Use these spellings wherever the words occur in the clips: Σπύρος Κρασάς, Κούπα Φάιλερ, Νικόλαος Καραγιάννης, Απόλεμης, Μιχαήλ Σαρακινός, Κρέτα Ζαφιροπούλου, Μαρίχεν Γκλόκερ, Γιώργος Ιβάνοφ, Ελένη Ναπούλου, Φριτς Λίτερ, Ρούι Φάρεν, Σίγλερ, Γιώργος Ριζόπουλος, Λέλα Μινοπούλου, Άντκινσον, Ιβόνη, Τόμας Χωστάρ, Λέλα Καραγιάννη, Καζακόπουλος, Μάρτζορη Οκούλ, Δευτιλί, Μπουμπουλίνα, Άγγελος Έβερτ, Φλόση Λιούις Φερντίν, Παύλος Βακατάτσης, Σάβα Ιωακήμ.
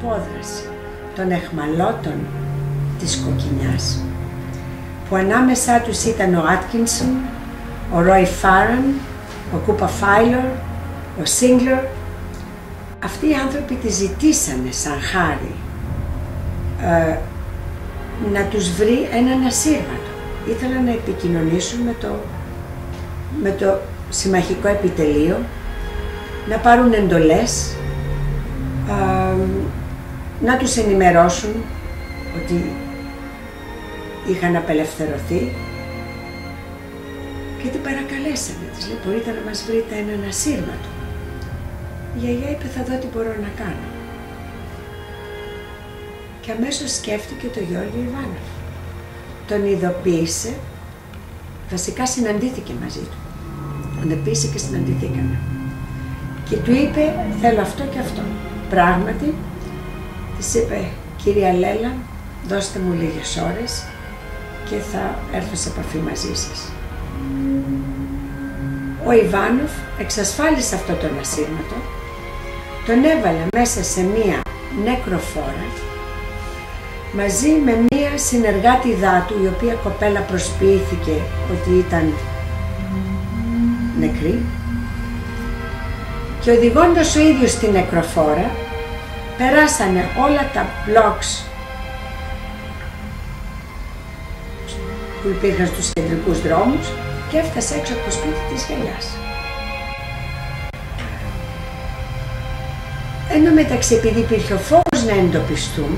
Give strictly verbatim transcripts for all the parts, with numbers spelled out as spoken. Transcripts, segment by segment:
απόδραση των αιχμαλώτων της κοκκινιάς, που ανάμεσά τους ήταν ο Άντκινσον, ο Ρούι Φάρεν, ο Κούπα Φάιλερ, ο Σίγλερ. Αυτοί οι άνθρωποι τη ζητήσανε σαν χάρη ε, να τους βρει έναν ασύρματο. Ήθελαν να επικοινωνήσουν με το, με το συμμαχικό επιτελείο, να πάρουν εντολές, ε, να τους ενημερώσουν ότι είχαν απελευθερωθεί και την παρακαλέσανε. Της λέει, μπορείτε να μας βρείτε έναν ασύρματο. Η γιαγιά είπε, θα δω τι μπορώ να κάνω. Και αμέσως σκέφτηκε τον Γιώργο Ιβάνοφ. Τον ειδοποίησε, βασικά συναντήθηκε μαζί του. Τον επίση και συναντηθήκαμε. Και του είπε, θέλω αυτό και αυτό. Πράγματι, της είπε, κυρία Λέλα, δώστε μου λίγες ώρες και θα έρθω σε επαφή μαζί σας. Ο Ιβάνοφ εξασφάλισε αυτό τον ασύρματο, τον έβαλε μέσα σε μία νεκροφόρα μαζί με μία συνεργάτιδά του, η οποία κοπέλα προσποιήθηκε ότι ήταν νεκρή, και οδηγώντας ο ίδιος στη νεκροφόρα περάσανε όλα τα blocks που υπήρχαν στους κεντρικούς δρόμους και έφτασε έξω από το σπίτι της γιαγιάς. Ενώ μεταξύ, επειδή υπήρχε ο φόβος να εντοπιστούν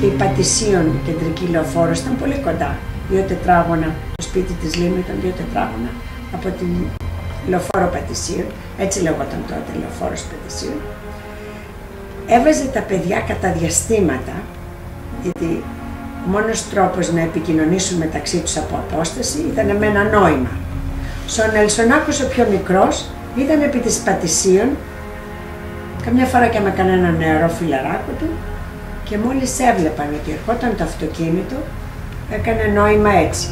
και η Πατησίων κεντρική λεωφόρος ήταν πολύ κοντά, δύο τετράγωνα, το σπίτι της Λίμνου ήταν δύο τετράγωνα από την λεωφόρο Πατησίων, έτσι λεγόταν τότε, λεωφόρος Πατησίων, έβαζε τα παιδιά κατά διαστήματα, γιατί ο μόνος τρόπος να επικοινωνήσουν μεταξύ τους από απόσταση ήταν με ένα νόημα. Στον Ελσονάκος ο πιο μικρός ήταν επί της Πατησίων, καμιά φορά και με κανένα νεαρό φιλαράκο του, και μόλις έβλεπαν ότι ερχόταν το αυτοκίνητο, έκανε νόημα έτσι.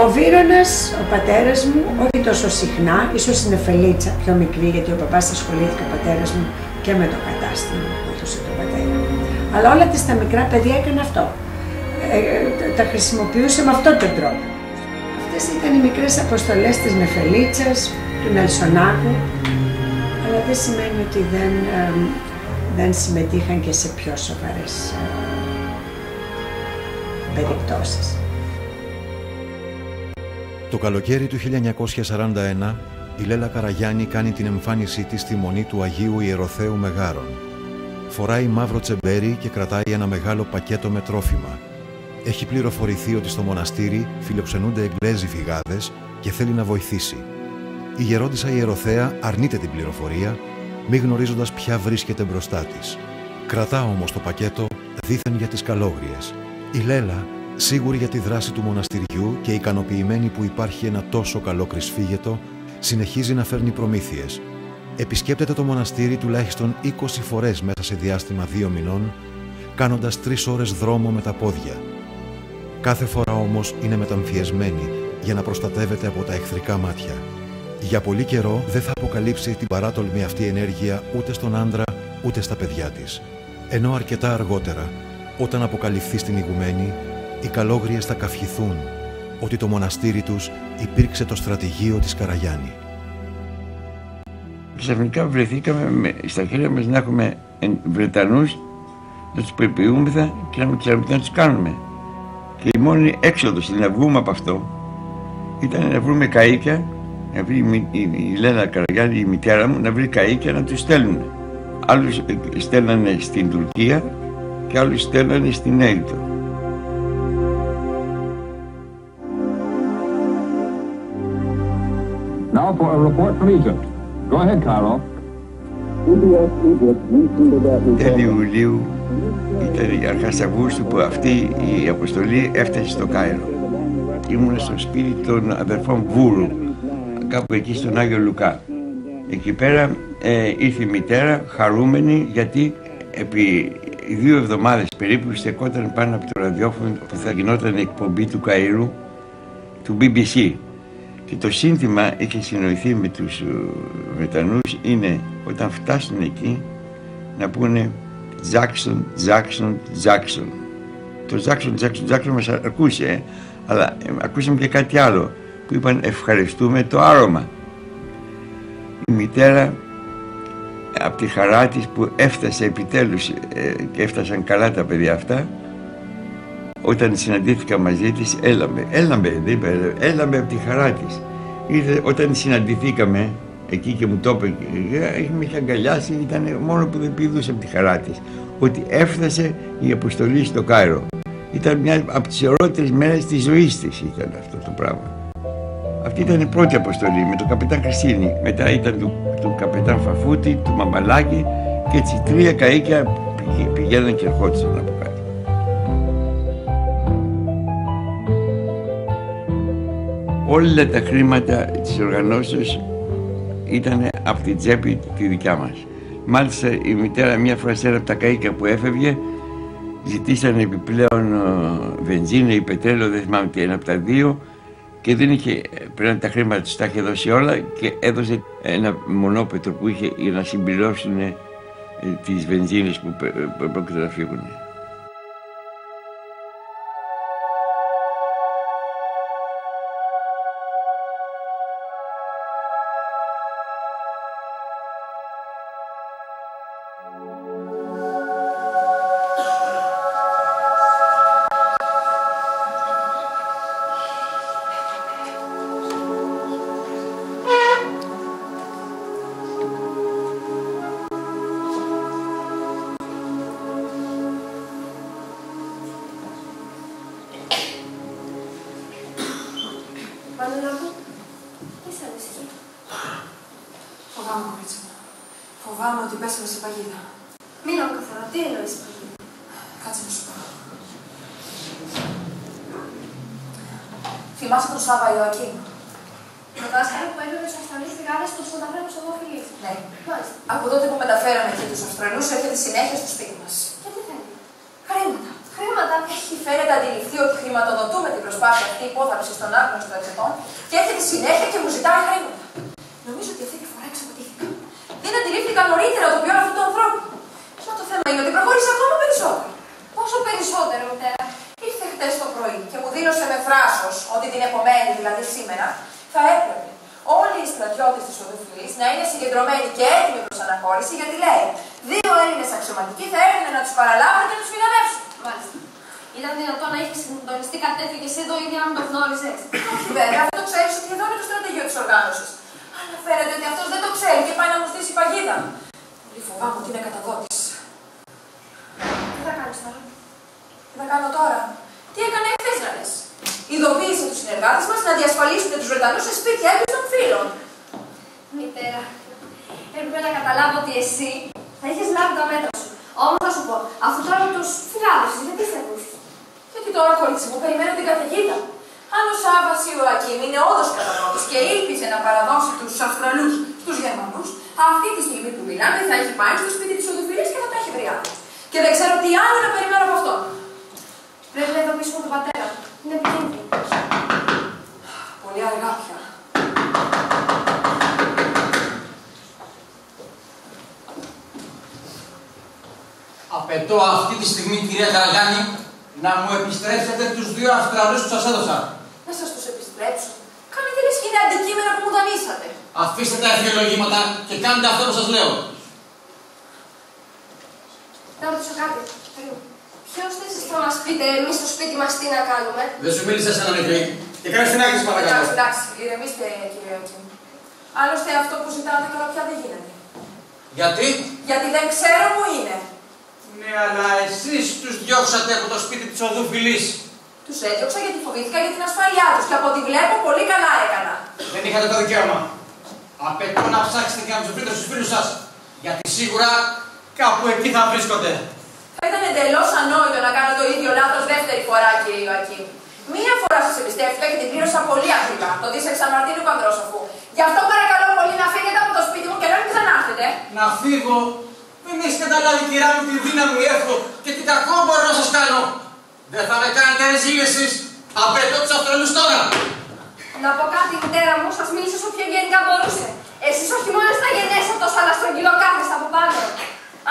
Ο Βίρονας, ο πατέρας μου, όχι τόσο συχνά, ίσως είναι φελίτσα πιο μικρή, γιατί ο παπάς ασχολήθηκε, ο πατέρας μου, και με το κατάστημα που έδωσε το πατέρα μου. Αλλά όλα τις τα μικρά παιδιά έκανε αυτό. Ε, τα χρησιμοποιούσε με αυτόν τον τρόπο. Αυτές ήταν οι μικρές αποστολές της Νεφελίτσας, του Νελσονάκου, αλλά δεν σημαίνει ότι δεν, ε, δεν συμμετείχαν και σε πιο σοβαρές ε, περιπτώσεις. Το καλοκαίρι του χίλια εννιακόσια σαράντα ένα, η Λέλα Καραγιάννη κάνει την εμφάνισή της στη Μονή του Αγίου Ιεροθέου Μεγάρων. Φοράει μαύρο τσεμπέρι και κρατάει ένα μεγάλο πακέτο με τρόφιμα. Έχει πληροφορηθεί ότι στο μοναστήρι φιλοξενούνται Εγγλέζοι φυγάδες και θέλει να βοηθήσει. Η γερόντισσα ιεροθέα αρνείται την πληροφορία, μη γνωρίζοντας ποια βρίσκεται μπροστά της. Κρατά όμως το πακέτο δήθεν για τις καλόγριες. Η Λέλα, σίγουρη για τη δράση του μοναστηριού και ικανοποιημένη που υπάρχει ένα τόσο καλό κρυσφύγετο, συνεχίζει να φέρνει προμήθειες. Επισκέπτεται το μοναστήρι τουλάχιστον είκοσι φορές μέσα σε διάστημα δύο μηνών, κάνοντας τρεις ώρες δρόμο με τα πόδια. Κάθε φορά όμως είναι μεταμφιεσμένη για να προστατεύεται από τα εχθρικά μάτια. Για πολύ καιρό δεν θα αποκαλύψει την παράτολμη αυτή ενέργεια ούτε στον άντρα ούτε στα παιδιά της. Ενώ αρκετά αργότερα, όταν αποκαλυφθεί στην ηγουμένη, οι καλόγριες θα καυχηθούν ότι το μοναστήρι τους υπήρξε το στρατηγείο της Καραγιάννη. Ξαφνικά βρεθήκαμε με, στα χέρια μας να έχουμε Βρετανούς, να τους περιποιούμεθα και να μην ξέρουμε τι να τους κάνουμε. Και η μόνη έξοδος να βγούμε από αυτό ήταν να βρούμε καΐκια, να βρει η, η Λέλα Καραγιάννη, η μητέρα μου, να βρει καΐκια να τους στέλνουν. Άλλους στέλνανε στην Τουρκία και άλλους στέλνανε στην Αίγυπτο. Now for a report from Egypt. Go ahead, Carlo. Τέλη Ιουλίου, ήταν αρχάς Αυγούστου που αυτή η αποστολή έφτασε στο Κάιρο. Ήμουν στο σπίτι των αδερφών Βούρου, κάπου εκεί στον Άγιο Λουκά. Εκεί πέρα ε, ήρθε η μητέρα χαρούμενη, γιατί επί δύο εβδομάδες περίπου στεκόταν πάνω από το ραδιόφωνο που θα γινόταν εκπομπή του Καΐρου, του μπι μπι σι. Και το σύνθημα είχε συνοηθεί με τους Βρετανούς, είναι όταν φτάσουν εκεί να πούνε Τζάκσον, Τζάκσον, Τζάκσον. Το Τζάκσον, Τζάκσον, Τζάκσον μας αρκούσε, αλλά ακούσαμε και κάτι άλλο που είπαν ευχαριστούμε το άρωμα. Η μητέρα από τη χαρά της που έφτασε επιτέλους ε, και έφτασαν καλά τα παιδιά αυτά, όταν συναντήθηκα μαζί της έλαμπε, έλαμπε, δεν είπε, έλαμπε από τη χαρά της. Είδε, όταν συναντηθήκαμε εκεί και μου το είπε, με είχε αγκαλιάσει, ήταν μόνο που δεν πηδούσε από τη χαρά της, ότι έφτασε η αποστολή στο Κάιρο. Ήταν μια από τις ωραιότερες μέρες της ζωής της ήταν αυτό το πράγμα. Αυτή ήταν η πρώτη αποστολή με τον καπετάν Κασίνη, μετά ήταν του, του καπετάν Φαφούτη, του Μαμπαλάκη και έτσι τρία καΐκια πηγαίναν και ερχόντουσαν από κάτω. Όλα τα χρήματα της οργανώσεως ήταν από την τσέπη τη δικιά μας. Μάλιστα η μητέρα μια φορά σε ένα από τα καΐκια που έφευγε ζητήσαν επιπλέον βενζίνη ή πετρέλαιο, δεν θυμάμαι τι, ένα από τα δύο, και δεν είχε, πριν τα χρήματα τους τα είχε δώσει όλα και έδωσε ένα μονόπετρο που είχε για να συμπληρώσουν τις βενζίνες που πρόκειται να φύγουν.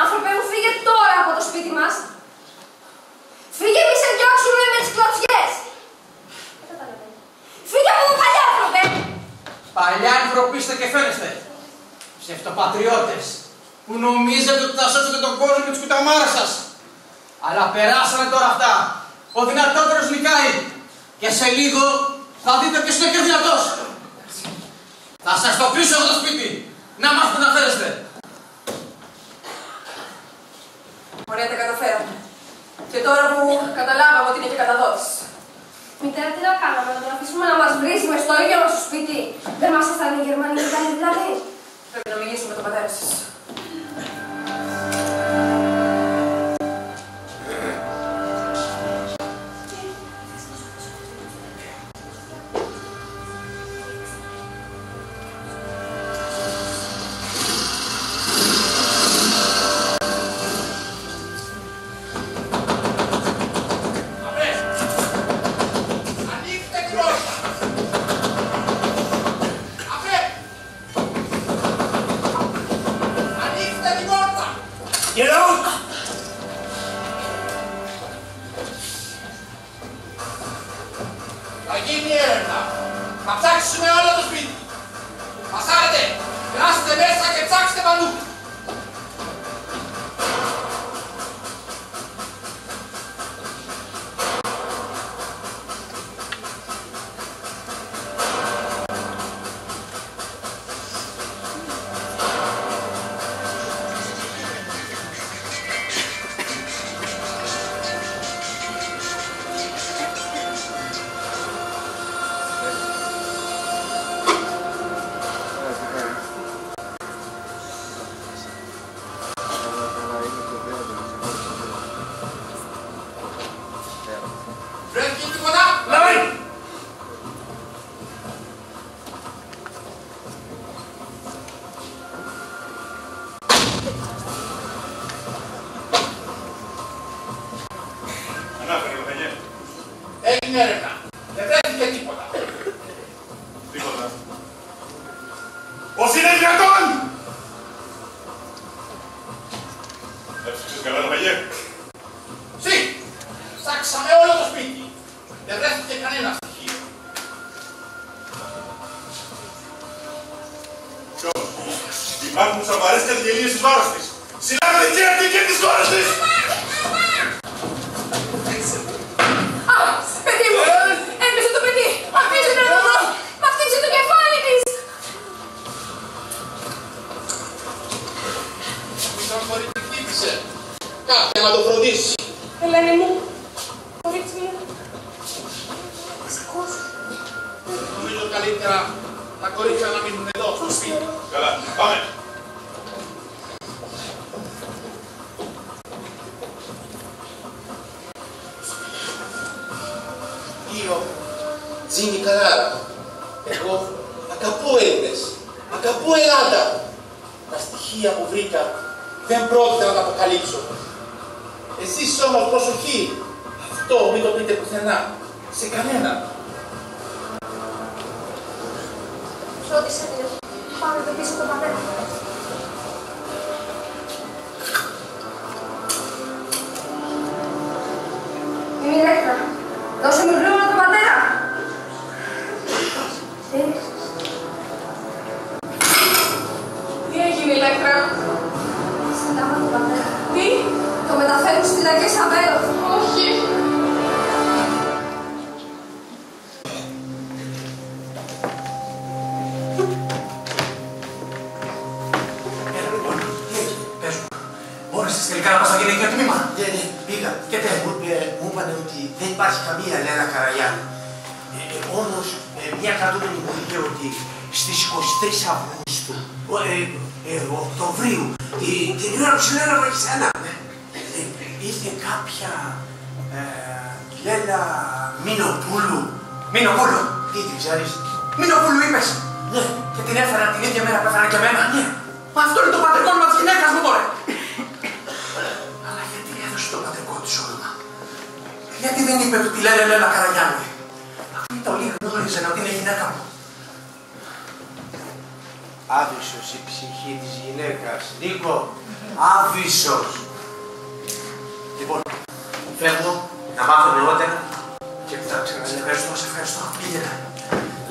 Άνθρωποι, είστε και φαίνεστε ψευτοπατριώτες που νομίζετε ότι θα σώσετε τον κόσμο και τις κουταμάρες σας. Αλλά περάσανε τώρα αυτά. Ο δυνατότερος νικάει. Και σε λίγο θα δείτε ποιος είναι και δυνατός. Θα σας το πείσω στο σπίτι. Να μάθετε να φέρεστε. Ωραία, τα καταφέραμε. Και τώρα που καταλάβαμε ότι είναι και καταδότης. Μητέρα, τι να κάναμε, να τον αφήσουμε να μας βρίσουμε στο ίδιο μας στο σπίτι? Δεν μας έφτανε οι Γερμανοί και κάνει δηλαδή. Πρέπει να μιλήσουμε με τον πατέρα σας.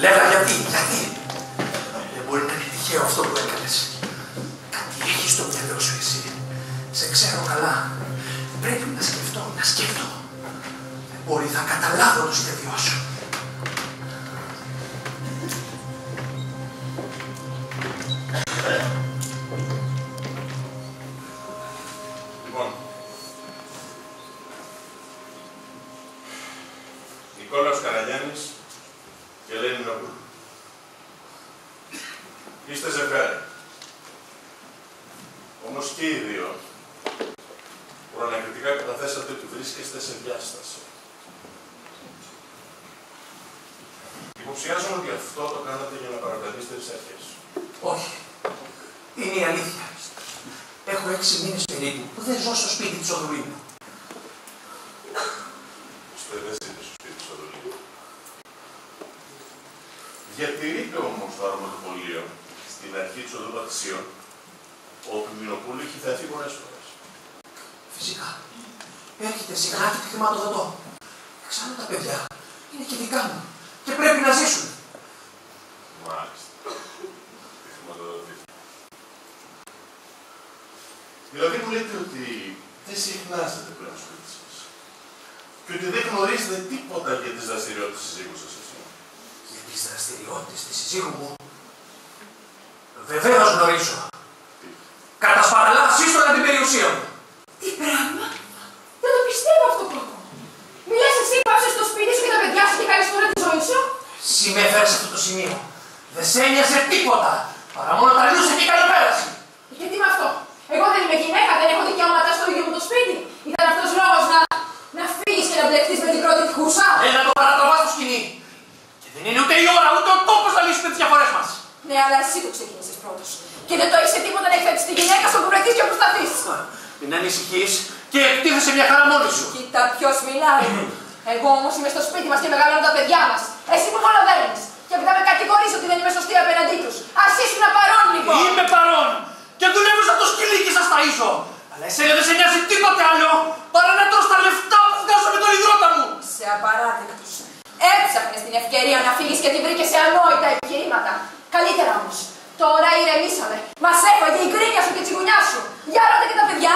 Λέλα, γιατί, γιατί, δεν μπορεί να είναι τυχαίο αυτό που έκανες. Κάτι έχει στο μυαλό σου εσύ. Σε ξέρω καλά. Πρέπει να σκεφτώ, να σκεφτώ. Μπορεί να καταλάβω το σχέδιό σου. Νικόλαος Καραγιάννης και Ελένη Ναπούλου. Είστε ζευγάρι. Όμως και οι δύο προανακριτικά καταθέσατε ότι βρίσκεστε σε διάσταση. Υποψιάζομαι ότι αυτό το κάνατε για να παρακρατήσετε τις αρχές. Όχι. Είναι η αλήθεια. Έχω έξι μήνες περίπου που δεν ζω στο σπίτι της Οδουλίου μου. Διατηρείται όμως το αρματοπολείο στην αρχή της οδού Πατησίων, όπου η Μινοπούλου έχει θεαθεί πολλές φορές. Φυσικά. Έρχεται συχνά και τη χρηματοδοτώ. Εξάλλου τα παιδιά είναι και δικά μου και πρέπει να ζήσουν. Μάλιστα. Τη χρηματοδοτή. Δηλαδή μου λέτε ότι δεν συχνάσετε πλέον σπίτι σας και ότι δεν γνωρίζετε τίποτα για τις δραστηριότητες της σύζυγου σας. Τις δραστηριότητες της συζύγου μου, βεβαίως γνωρίζω. Κατά παραλάψεις των αντιπεριουσίων. Τι πράγμα! Δεν το πιστεύω αυτό που ακούω. Μιλάς εσύ, πάψες στο σπίτι σου και τα παιδιά σου και κάνεις τώρα τη ζωή σου. Συμμέφερες αυτό το σημείο. Δεν σε ένοιασε τίποτα, παρά μόνο τα λιούσε και η καλοπέραση. Γιατί με αυτό. Εγώ δεν είμαι γυναίκα, δεν έχω δικαιώματα στο ίδιο μου το σπίτι. Ήταν αυτός λόγος να, να φύγεις και να μπλεχτείς με την πρώτη κούσα. Έλα το παρατραβάς το σκηνή. Δεν είναι ούτε η ώρα, ούτε ο τόπος να λύσουμε τις διαφορές μας. Ναι, αλλά εσύ το ξεκίνησες πρώτος. Και δεν το έχεις τίποτα να εκθέτεις τη γυναίκα στον κουμπρετής και προσταθείς. Μην ανησυχείς και εκτίθεσαι μια χαρά μόνη σου. Κοίτα ποιος μιλάει. Εγώ όμως είμαι στο σπίτι μας και μεγαλώνω τα παιδιά μας. Εσύ που μόνο δέρνεις. Και μετά με κατηγορείς ότι δεν είμαι σωστή απέναντί τους. Ας ήσουν παρόν λοιπόν. Είμαι παρόν. Και δουλεύω σαν το σκυλί και σας ταΐζω. Αλλά εσένα δεν σε νοιάζει τίποτε άλλο παρά να τρως τα λεφτά που βγάζω με τον ιδρώτα μου. Σε απαράδεκτος. Έψαχνες την ευκαιρία να φύγεις και την βρήκες σε ανόητα επιχειρήματα. Καλύτερα όμως. Τώρα ηρεμήσαμε. Μας έφαγε η γκρίνια σου και η τσιγουνιά σου. Για ρώτα και τα παιδιά.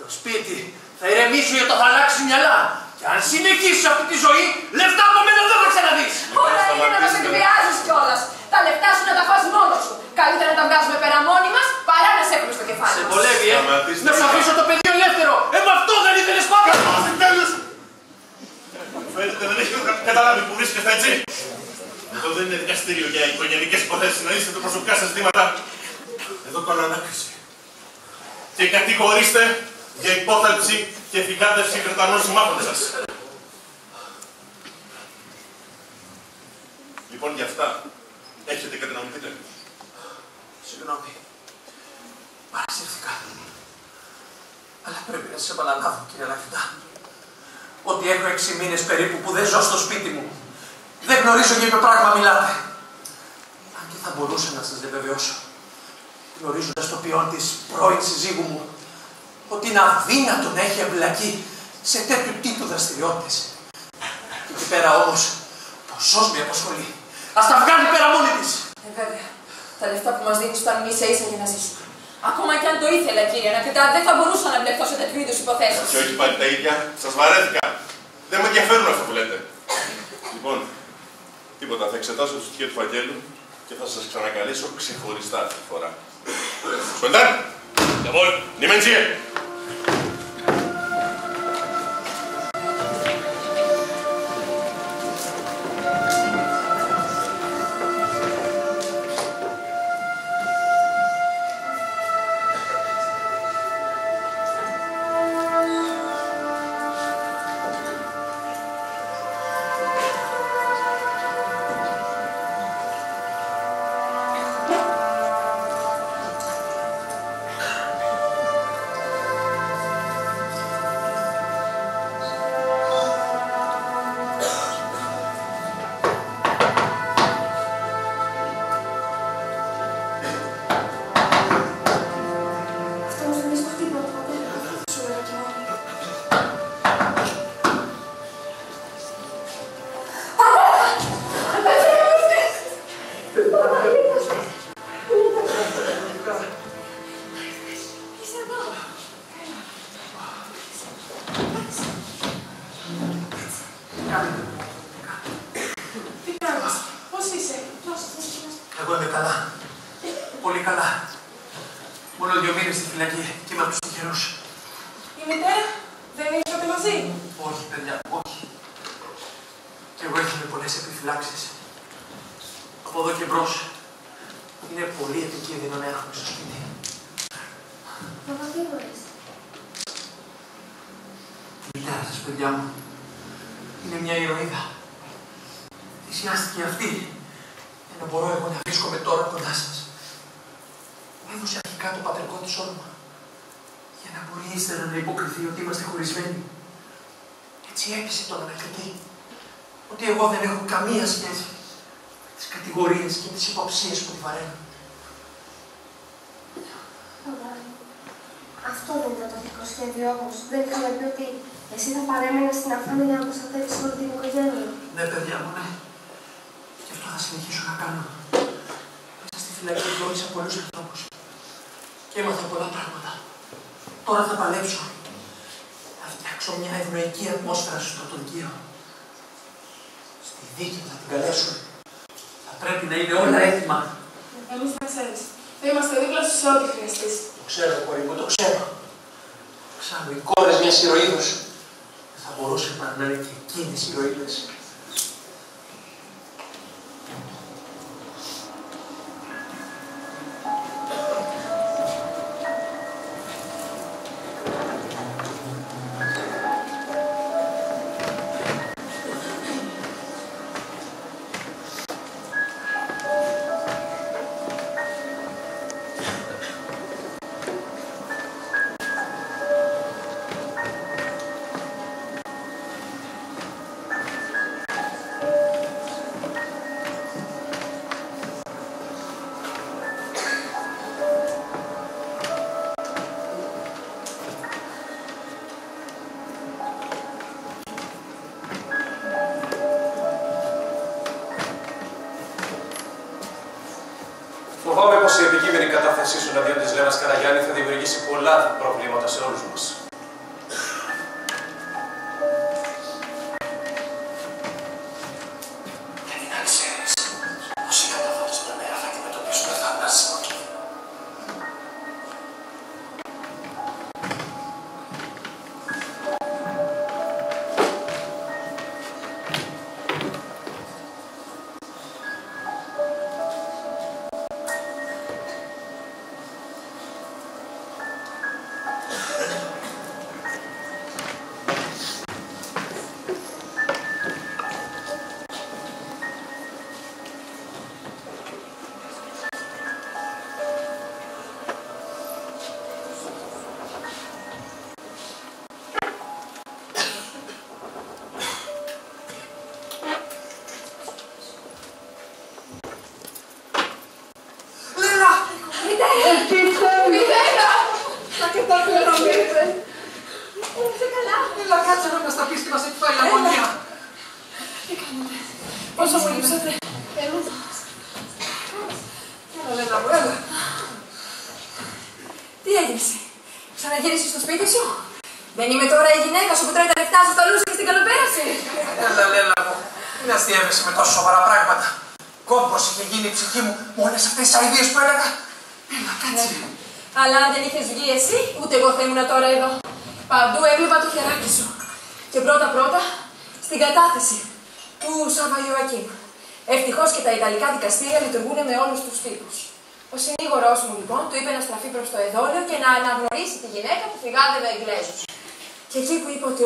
Το σπίτι θα ηρεμήσει όταν θα αλλάξει μυαλά. Και αν συνεχίσεις αυτή τη ζωή, λεφτά από μένα δεν θα ξαναδείς. Όλα είναι να μας εκβιάζεις κιόλας. Τα λεφτά σου να τα φας μόνος σου. Καλύτερα να τα βγάζουμε πέρα μόνοι μας παρά να σε έχουμε στο κεφάλι. Σε βολεύει, ε. Να σου αφήσω το παιδί ελεύθερο. Ε, με αυτό δεν ήθελες πάντα. Φαίνεται δεν έχει καταλάβει που βρίσκεστε έτσι. Εδώ δεν είναι δικαστήριο για οικογενειακές υποθέσεις. Να είστε τα προσωπικά σας ζητήματα. Εδώ κάνω ανάκριση. Και κατηγορήστε για υπόθαλψη και θυγάτευση Βρετανών συμμάχων σας. Λοιπόν, για αυτά έχετε κάτι να μου πείτε. Συγγνώμη. Παρασύρθηκα. Αλλά πρέπει να σε επαναλάβω, κύριε Λαφιντά. Ότι έχω έξι μήνες περίπου που δεν ζω στο σπίτι μου. Δεν γνωρίζω για ποιο πράγμα μιλάτε. Αν και θα μπορούσα να σας διαβεβαιώσω, γνωρίζοντας το ποιόν της πρώην συζύγου μου, ότι είναι αδύνατο να έχει εμπλακεί σε τέτοιου τύπου δραστηριότητες. Και εκεί πέρα όμως, ποσός με απασχολεί. Ας τα βγάλει πέρα μόνη της. Ε, βέβαια. Τα λεφτά που μας δίνεις ήταν ίσα ίσα για να ζήσουμε. Ακόμα κι αν το ήθελα, κύριε Αναπιτά, δεν θα μπορούσα να μπλεχτώ σε τέτοιου είδους υποθέσεις. Και όχι πάλι τα ίδια. Σας βαρέθηκα. Δεν με ενδιαφέρουν αυτό που λέτε. Λοιπόν, τίποτα. Θα εξετάσω το στοιχείο του φαγγέλου και θα σας ξανακαλέσω ξεχωριστά αυτή τη φορά. Σουεντάν! Γιαβόλ! Νιμεντζίε! φυλακή, κύματος του καιρούς. Η μητέρα δεν είσατε μαζί? Όχι, παιδιά, όχι. Και εγώ έχετε πολλές επιφυλάξεις. Από εδώ και μπρος. Είναι πολύ επικίνδυνο να έρχομαι στο σπίτι. Αποδίγορες. Η μητέρα σας, παιδιά μου, είναι μια ηρωίδα. Θυσιάστηκε αυτή. Για να μπορώ εγώ να βρίσκομαι τώρα κοντά σας. Έδωσε αρχικά το πατρικό της όνομα. Για να μπορεί ύστερα να υποκριθεί ότι είμαστε χωρισμένοι. Έτσι έπεισε τον ανακριτή. Ότι εγώ δεν έχω καμία σχέση με τις κατηγορίες και τις υποψίες που τη βαραίνουν. Αυτό δεν ήταν το αρχικό σχέδιο όμως. Δεν είχαμε πει ότι εσύ θα παρέμενες στην αφάνεια για να προστατεύσεις όλη την οικογένεια. Ναι, παιδιά μου, ναι. Και αυτό θα συνεχίσω να κάνω. Μέσα στη φυλακή γνώρισα πολλούς ανθρώπους. Και έμαθα πολλά πράγματα. Τώρα θα παλέψω. Θα φτιάξω μια ευνοϊκή ατμόσφαιρα στο τοργείο. Στη δίκη θα την καλέσω. Θα πρέπει να είναι όλα έτοιμα. Εμείς θα ξέρεις. Θα είμαστε δίπλα σου σε ό,τι χρειαστείς. Το ξέρω, κορί μου, το ξέρω. Ξάλλου οι κόρες μιας ηρωίδους. Δεν θα μπορούσε παρά να είναι και εκείνες οι ηρωίδες.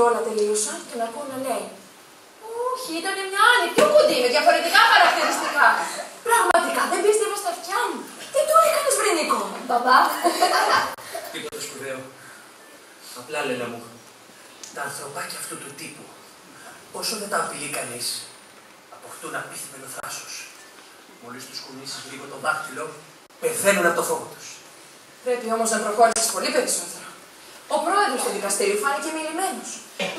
Όλα τελείωσαν, τον ακούω να λέει. Όχι, ήταν μια άλλη, πιο κοντή, με διαφορετικά χαρακτηριστικά. Πραγματικά δεν πίστευα στα αυτιά μου. Τι του έκανες, βρε Νίκο? Μπαμπά. Τίποτα σπουδαίο. Απλά, Λέλα μου, τα ανθρωπάκια αυτού του τύπου, όσο δεν τα απειλεί κανείς, αποκτούν απίθυμενο θράσος. Μόλις τους κουνήσεις λίγο το δάχτυλο, πεθαίνουν από το φόβο τους. Πρέπει όμως να προχώρησες πολύ περισσότερο. Ο πρόεδρος του δικαστήριου φάνηκε μιλημένος.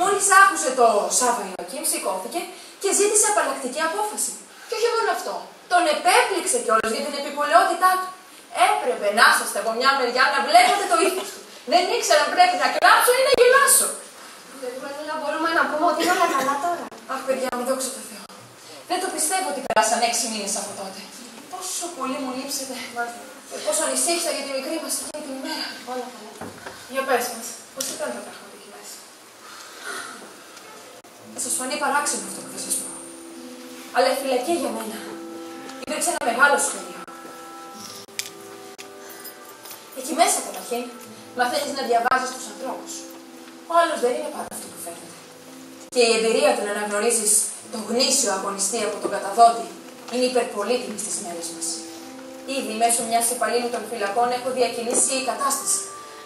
Μόλις άκουσε το Σάβα Ιωακήμ, σηκώθηκε και ζήτησε απαλλακτική απόφαση. Και όχι μόνο αυτό. Τον επέπληξε κιόλας για την επιπολαιότητά του. Έπρεπε να είσαστε από μια μεριά να βλέπετε το ήθος του. Δεν ήξερα αν πρέπει να κλάψω ή να γελάσω. Δεν δηλαδή, μπορούμε να πούμε ότι είναι όλα καλά τώρα. Αχ, παιδιά μου, δόξα τω Θεώ. Δεν το πιστεύω ότι περάσαν έξι μήνες από τότε. Πόσο πολύ μου λείψετε και πόσο ανησύχησα για τη μικρή μας. Ναι, όλα καλά. Για πες μας, πώς ήταν τα πράγματα εκεί μέσα? Θα σας φανεί παράξενο αυτό που θα σας πω. Αλλά η φυλακή για μένα υπήρξε ένα μεγάλο σχολείο. Εκεί μέσα καταρχήν μαθαίνεις να διαβάζεις τους ανθρώπους. Ο άλλος δεν είναι πάντα αυτό που φαίνεται. Και η εμπειρία του να αναγνωρίζεις τον γνήσιο αγωνιστή από τον καταδότη είναι υπερπολίτιμη στις μέρες μας. Ήδη μέσω μιας υπαλλήλου των φυλακών έχω διακινήσει η κατάσταση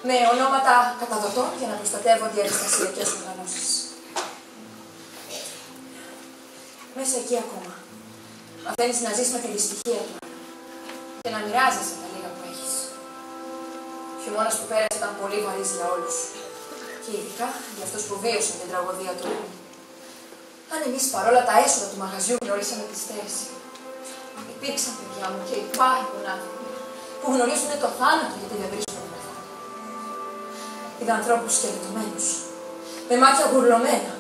με ονόματα καταδοτών για να προστατεύονται οι αριστασιακές οργανώσεις. Μέσα εκεί ακόμα μαθαίνεις να ζεις με τη δυστυχία του και να μοιράζεσαι τα λίγα που έχεις. Ο χειμώνας που πέρασε ήταν πολύ βαρύς για όλους. Και ειδικά για αυτούς που βίωσαν την τραγωδία του. Αν εμείς παρόλα τα έσοδα του μαγαζιού γνωρίσαμε τη στέρηση, υπήρξαν παιδιά μου και υπάρχουν άνθρωποι που γνωρίζουν το θάνατο γιατί δεν βρίσκονται μετά. Είδα ανθρώπους σκελετωμένους, με μάτια γουρλωμένα,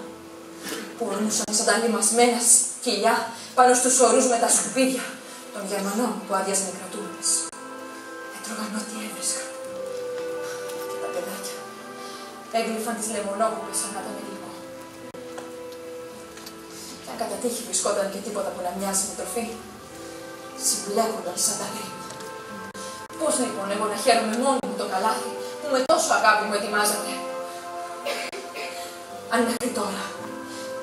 που ορνούσαν σαν τα λιμασμένα σκυλιά πάνω στους ορούς με τα σκουπίδια των Γερμανών που άδειαζαν οι κρατούμενες. Έτρωγαν ό,τι έβρισκαν. Και τα παιδάκια έγλυφαν τις λεμονόκουπες σαν να τα μελικό. Και αν κατά τύχη βρισκόταν και τίποτα που να μοιάζει με τροφή, συμπλέκονταν σαν τα λέει. Πώς λοιπόν εγώ να χαίρομαι μόνο μου το καλάθι που με τόσο αγάπη μου ετοιμάζατε? Αν μέχρι τώρα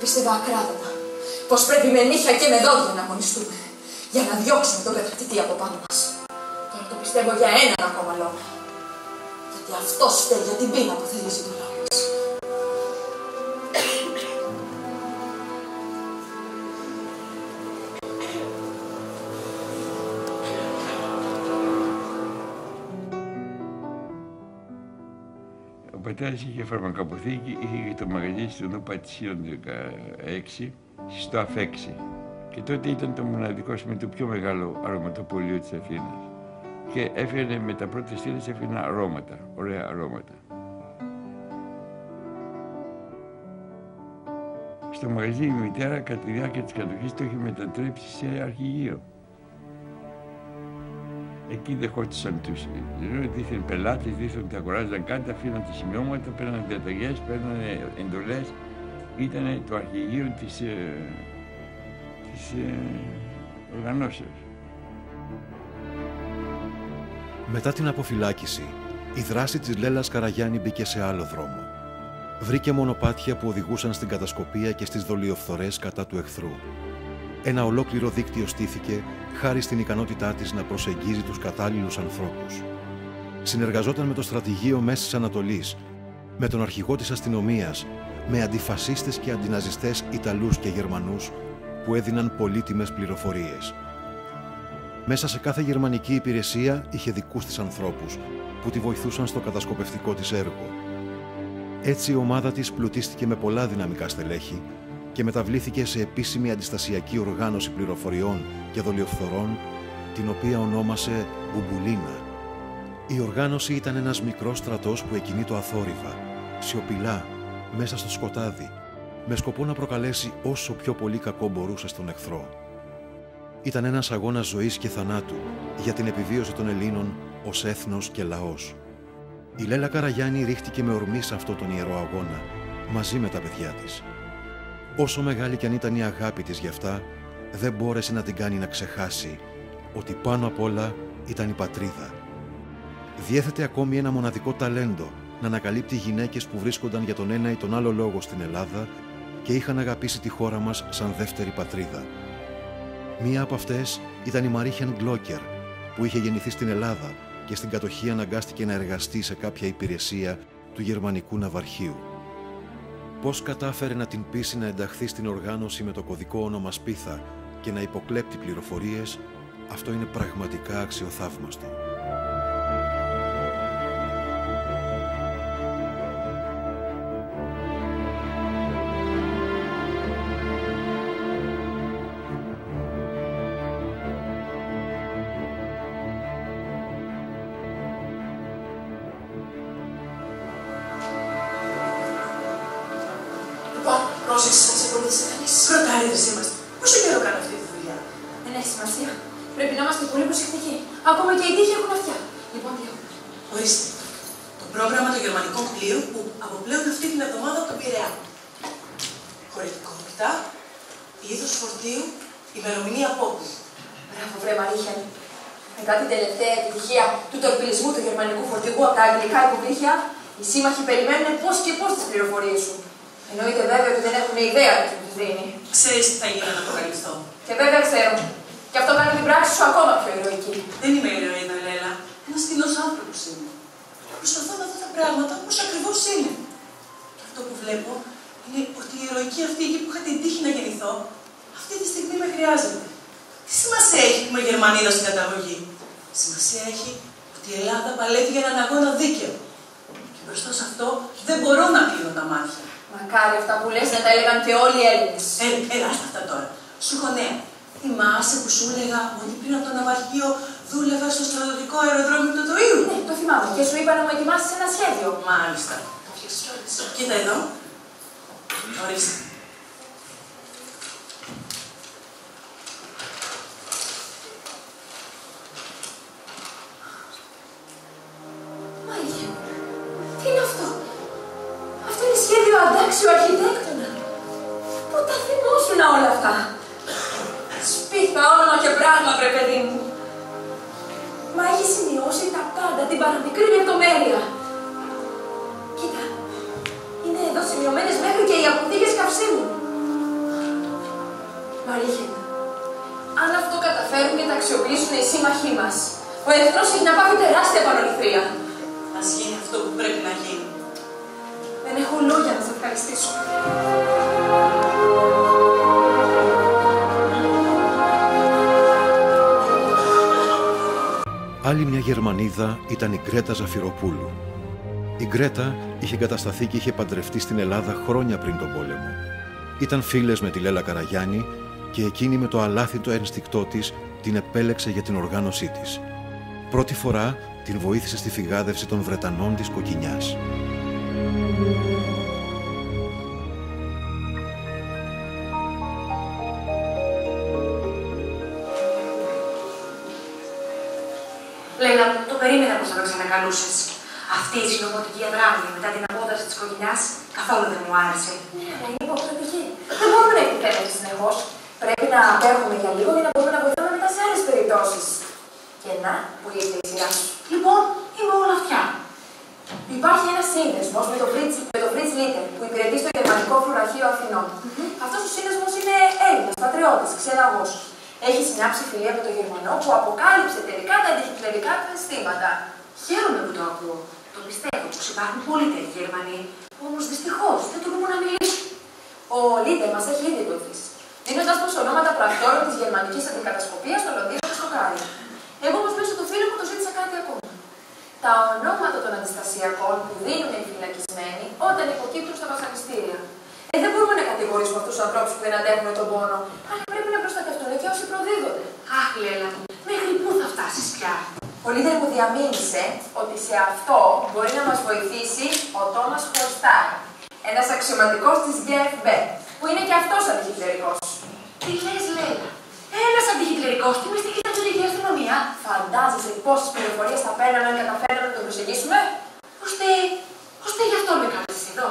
πίστευα ακράδαντα πως πρέπει με νύχια και με δόντια να αγωνιστούμε για να διώξουμε τον κατακτητή από πάνω μας, τώρα το πιστεύω για έναν ακόμα λόγο. Γιατί αυτός φταίει για την πείνα που θελίζει το λόγο μας. Ο πατέρας είχε φαρμακοποθήκη, είχε το μαγαζί στον Νοπατσίον δεκαέξι, στο Αφέξη. Και τότε ήταν το μοναδικό με το πιο μεγάλο αρωματοπολείο της Αθήνας. Και έφερε με τα πρώτα στήλες, έφερε αρώματα, ωραία αρώματα. Στο μαγαζί η μητέρα, κατά τη διάρκεια της κατοχής, το είχε μετατρέψει σε αρχηγείο. Εκεί δεχόντουσαν τους δίθεν πελάτες, δίθεν ότι αγοράζαν κάτι, αφήναν τα σημειώματα, παίρναν διαταγές, παίρναν εντολές. Ήταν το αρχηγείο της, ε, της ε, οργανώσεως. Μετά την αποφυλάκηση, η δράση της Λέλας Καραγιάννη μπήκε σε άλλο δρόμο. Βρήκε μονοπάτια που οδηγούσαν στην κατασκοπία και στις δολιοφθορές κατά του εχθρού. Ένα ολόκληρο δίκτυο στήθηκε χάρη στην ικανότητά της να προσεγγίζει τους κατάλληλους ανθρώπους. Συνεργαζόταν με το στρατηγείο Μέσης Ανατολής, με τον αρχηγό της αστυνομίας, με αντιφασίστες και αντιναζιστές Ιταλούς και Γερμανούς που έδιναν πολύτιμες πληροφορίες. Μέσα σε κάθε γερμανική υπηρεσία είχε δικούς της ανθρώπους που τη βοηθούσαν στο κατασκοπευτικό της έργο. Έτσι η ομάδα της πλουτίστηκε με πολλά δυναμικά στελέχη και μεταβλήθηκε σε επίσημη αντιστασιακή οργάνωση πληροφοριών και δολιοφθορών, την οποία ονόμασε Μπουμπουλίνα. Η οργάνωση ήταν ένας μικρός στρατός που εκινείτο αθόρυβα, σιωπηλά, μέσα στο σκοτάδι, με σκοπό να προκαλέσει όσο πιο πολύ κακό μπορούσε στον εχθρό. Ήταν ένας αγώνας ζωής και θανάτου για την επιβίωση των Ελλήνων ως έθνος και λαός. Η Λέλα Καραγιάννη ρίχτηκε με ορμή σε αυτόν τον ιερό αγώνα, μαζί με τα παιδιά της. Όσο μεγάλη κι αν ήταν η αγάπη της γι' αυτά, δεν μπόρεσε να την κάνει να ξεχάσει ότι πάνω απ' όλα ήταν η πατρίδα. Διέθετε ακόμη ένα μοναδικό ταλέντο να ανακαλύπτει γυναίκες που βρίσκονταν για τον ένα ή τον άλλο λόγο στην Ελλάδα και είχαν αγαπήσει τη χώρα μας σαν δεύτερη πατρίδα. Μία από αυτές ήταν η Μαρίχεν Γκλόκερ, που είχε γεννηθεί στην Ελλάδα και στην κατοχή αναγκάστηκε να εργαστεί σε κάποια υπηρεσία του γερμανικού ναυαρχείου. Πώς κατάφερε να την πείσει να ενταχθεί στην οργάνωση με το κωδικό όνομα Σπίθα και να υποκλέπτει πληροφορίες, αυτό είναι πραγματικά αξιοθαύμαστο. Πρέπει να είμαστε πολύ προσεκτικοί. Ακόμα και οι τύχοι έχουν αυτιά. Λοιπόν, διότι. Ορίστε. πρόγραμμα των γερμανικών πλοίων που αποπλέονται αυτή την εβδομάδα από τον Πειραιά. Χωρητικότητα, είδος φορτίου, ημερομηνία απόκτηση. Μπράβο, βρε Μαρίχεν. Μετά την τελευταία επιτυχία του τορπιλισμού του γερμανικού φορτηγού από τα αγγλικά υποβρύχια, οι σύμμαχοι περιμένουν πώς και πώς τις πληροφορίες σου. Εννοείται βέβαια ότι δεν έχουν ιδέα τι του δίνει. Ξέρεις τι θα γίνει αν αποκαλυφθώ. Και βέβαια ξέρω. Και αυτό κάνει την πράξη σου ακόμα πιο ηρωική. Δεν είμαι ηρωίδα, Λέλα. Ένας κοινός άνθρωπος είμαι. Προσπαθώ να δω τα πράγματα όπως ακριβώς είναι. Και αυτό που βλέπω είναι ότι η ηρωική αυτή εκεί που είχα την τύχη να γεννηθώ, αυτή τη στιγμή με χρειάζεται. Τι σημασία έχει που είμαι Γερμανίδα στην καταγωγή. Σημασία έχει ότι η Ελλάδα παλεύει για έναν αγώνα δίκαιο. Και μπροστά σε αυτό δεν μπορώ να κλείνω τα μάτια. Μακάρι αυτά που λες να τα έλεγαν και όλοι οι Έλληνες. Έλα, έλα αυτά τώρα. Σου έχω νέα. Θυμάσαι που σου έλεγα ότι πριν από το ναυαρχείο δούλευα στο στρατιωτικό αεροδρόμιο του Τοΐου. Ναι, το θυμάμαι. Και σου είπα να μου ετοιμάσεις ένα σχέδιο. Μάλιστα. Κοίτα εδώ. Ορίστε. Μαρία, τι είναι αυτό. Αυτό είναι σχέδιο αντάξιου αρχιτέκτονα. Πού τα θυμόσουνα όλα αυτά. Σπίθα, όνομα και πράγμα, βρε παιδί μου. Μα έχει σημειώσει τα πάντα, την παραμικρή λεπτομέρεια. Κοίτα, είναι εδώ σημειωμένες μέχρι και οι αποθήκες καυσίμου. Μαρίχεν, αν αυτό καταφέρουν και τα αξιοποιήσουν οι σύμμαχοί μας, ο εχθρός έχει να πάθει τεράστια παρολυθρία. Ας γίνει αυτό που πρέπει να γίνει. Δεν έχω λόγια να σε ευχαριστήσω. Άλλη μια Γερμανίδα ήταν η Κρέτα Ζαφιροπούλου. Η Κρέτα είχε εγκατασταθεί και είχε παντρευτεί στην Ελλάδα χρόνια πριν τον πόλεμο. Ήταν φίλες με τη Λέλα Καραγιάννη και εκείνη με το αλάθητο ένστικτό της την επέλεξε για την οργάνωσή της. Πρώτη φορά την βοήθησε στη φυγάδευση των Βρετανών της Κοκκινιάς. Λέλα, το περίμενα πως θα το ξανακαλούσες. Αυτή η συνωμοτική αδράνεια μετά την απόδραση της Κοκκινιάς καθόλου δεν μου άρεσε. Ναι, αλλά είναι υποχρεωτική. Δεν μπορούμε να επιτρέπουμε συνεχώς. Πρέπει να απέχουμε για λίγο για να μπορούμε να βοηθάμε μετά σε άλλες περιπτώσεις. Και να, που ήρθε η σειρά σου. Λοιπόν, είμαι όλα αυτιά. Υπάρχει ένα σύνδεσμος με το Φριτς Λίτερ που υπηρετεί στο Γερμανικό Φρουραρχείο Αθηνών. Mm-hmm. Αυτός ο σύνδεσμος είναι Έλληνας, πατριώτης, ξεναγός. Έχει συνάψει φιλία με τον Γερμανό που αποκάλυψε τελικά τα αντιχιτλερικά του αισθήματα. Χαίρομαι που το ακούω. Το πιστεύω πως υπάρχουν πολλοί τέτοιοι Γερμανοί. Όμως δυστυχώς δεν τολμούν να μιλήσουν. Ο Λίτερ μας έχει ήδη βοηθήσει, δίνοντας μας ονόματα πρακτόρων της γερμανικής αντικατασκοπίας στο Λονδίνο και στο Κάρι. Εγώ όμως μέσω του φίλου μου το ζήτησα κάτι ακόμα. Τα ονόματα των αντιστασιακών που δίνουν οι φυλακισμένοι όταν υποκύπτουν στα βασανιστήρια. Ε, δεν μπορούμε να κατηγορήσουμε αυτούς τους ανθρώπους που δεν αντέχουν τον πόνο, αλλά πρέπει να προστατευτούν και όσοι προδίδονται. Αχ, Λέλα, μέχρι πού θα φτάσεις πια. Ο Λίτερ μου διαμήνυσε ότι σε αυτό μπορεί να μας βοηθήσει ο Τόμας Χωστάρ, ένας αξιωματικός της Γκ Φ Β, που είναι και αυτός αντιχιτλερικός. Τι λες, Λέλα, ένας αντιχιτλερικός στη μυστική στρατιωτική αστυνομία. Φαντάζεσαι πόσες πληροφορίες θα παίρναμε αν καταφέραμε να τον προσεγγίσουμε, ώστε, ώστε γι' αυτό με κάλεσες εδώ.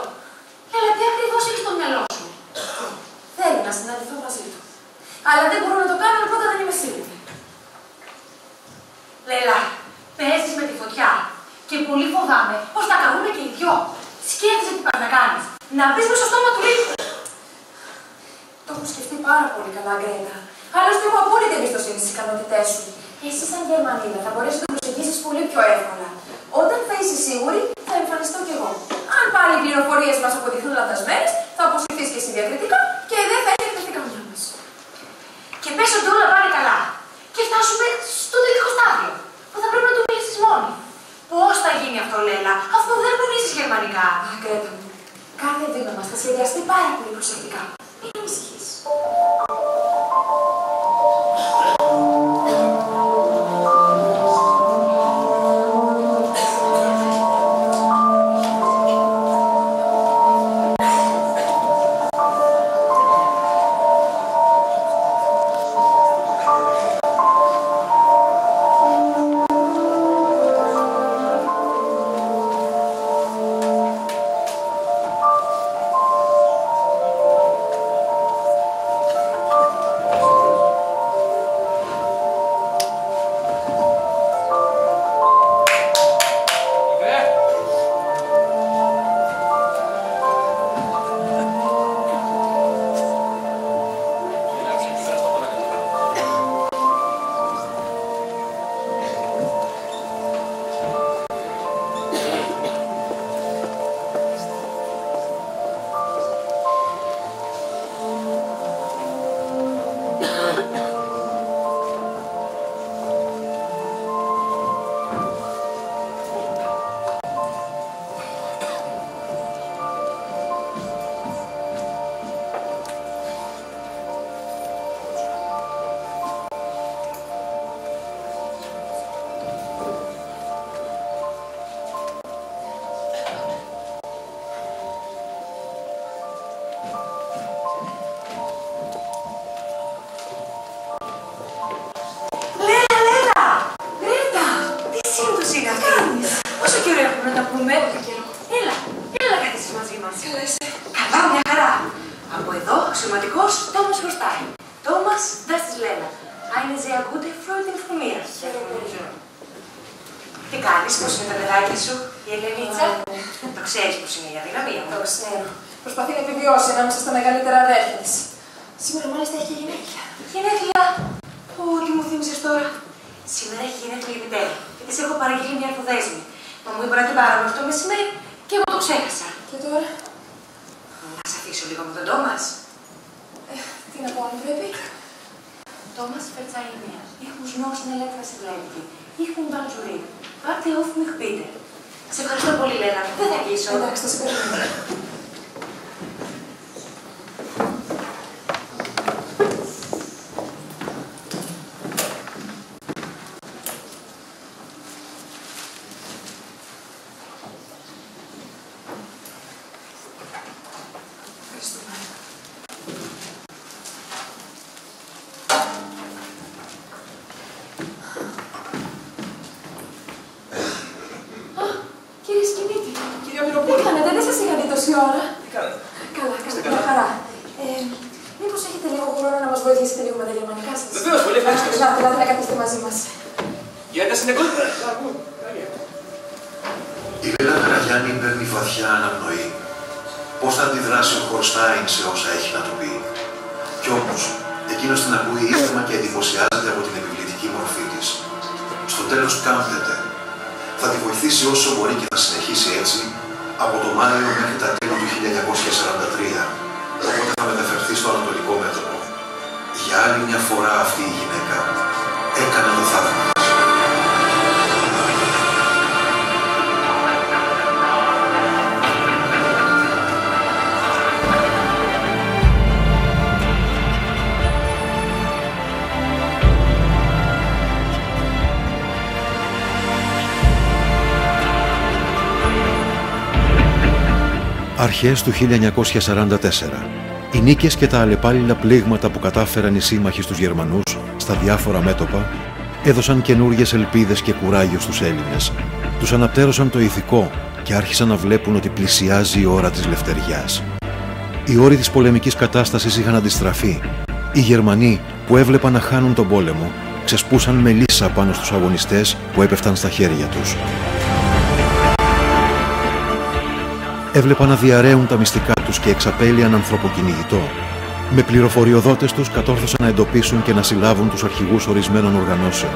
Λέλα, τι ακριβώς έχεις στο μυαλό σου. Θέλω να συναντηθώ μαζί του. Αλλά δεν μπορώ να το κάνω, οπότε δεν είμαι σίγουρη. Λέλα, παίζεις με τη φωτιά. Και πολύ φοβάμαι πως θα καούμε και οι δυο. Σκέφτεσαι τι πας να κάνεις. Να μπεις μέσα στο στόμα του λίθου. Το έχω σκεφτεί πάρα πολύ καλά, Γκρέτα. Άλλωστε, έχω απόλυτη εμπιστοσύνη στις ικανότητές σου. Εσύ, σαν Γερμανίδα, θα μπορέσεις να το προσεγγίσεις πολύ πιο εύκολα. Όταν θα είσαι σίγουρη, θα εμφανιστώ κι εγώ. Αν πάλι οι πληροφορίες μας αποδειχθούν λανθασμένες, θα αποσυρθείς και εσύ διακριτικά και δεν θα εκτεθεί καμιά μας. Και πες ότι όλα πάνε καλά. Και φτάσουμε στο τελικό στάδιο, που θα πρέπει να το μιλήσεις μόνοι. Πώς θα γίνει αυτό, Λέλα, αφού δεν γνωρίζεις γερμανικά. Α, Κρέτα μου, κάθε βήμα μας θα σχεδιαστεί πάρα πολύ προσεκτικά. Μην ανησυχείς. Λέλα, Λέλα! Κρέτα! Τι σύντος είναι αυτή! Πόσο καιρό έχουμε να τα πούμε! Έλα, έλα καθίσεις μαζί μας! Καλά είσαι! Καλά, μια χαρά! Από εδώ, αξιωματικός Τόμας Χωστάρ. Τόμας, δας της Λέλα. Άινε ζεαγούνται φρόντιν φουμία. Τι κάνεις, πώς είναι τα παιδάκια σου, η Ελενίτσα? Το ξέρεις πώς είναι η αδυναμία μου. Το ξέρω. Προσπαθεί να επιβιώσει ανάμεσα στα μεγαλύτερα αδέρφια της. Σήμερα μάλιστα έχει γυναίκλια. Γυναίκλια! Ω, τι μου θύμισες τώρα. Σήμερα έχει γυναίκλια η μητέρα. Και της έχω παραγγείλει μια αρκουδέσμη. Μα μου είπε να την πάρω αυτό το μεσημέρι και εγώ το ξέχασα. Και τώρα. Να σε αφήσω λίγο με τον Τόμας. Ε, τι να πω, αν πρέπει. Τόμας Φερτσαΐμια. Έχουν γνώσει την ελεύθερα συλλέγητη. Έχουν μπαντζουρί. Πάτε όφ μιχ πείτε. Σε ευχαριστώ πολύ, Λέλα. Δεν θα γλύσω. Εντάξει, θα σε περιμένω. Όσο μπορεί και να συνεχίσει έτσι από το Μάιο μέχρι τα τέλη του χίλια εννιακόσια σαράντα τρία, οπότε θα μεταφερθεί στο Ανατολικό Μέτωπο. Για άλλη μια φορά αυτή η γυναίκα έκανε το θαύμα. Αρχές του χίλια εννιακόσια σαράντα τέσσερα. Οι νίκες και τα αλλεπάλληλα πλήγματα που κατάφεραν οι σύμμαχοι στους Γερμανούς στα διάφορα μέτωπα έδωσαν καινούριες ελπίδες και κουράγιο στους Έλληνες. Τους αναπτέρωσαν το ηθικό και άρχισαν να βλέπουν ότι πλησιάζει η ώρα της λευτεριάς. Οι όροι της πολεμικής κατάστασης είχαν αντιστραφεί. Οι Γερμανοί που έβλεπαν να χάνουν τον πόλεμο ξεσπούσαν με λύσα πάνω στους αγωνιστές που έπεφταν στα χέρια τους. Έβλεπα να διαρρέουν τα μυστικά τους και εξαπέλυαν ανθρωποκυνηγητό. Με πληροφοριοδότες τους κατόρθωσαν να εντοπίσουν και να συλλάβουν τους αρχηγούς ορισμένων οργανώσεων.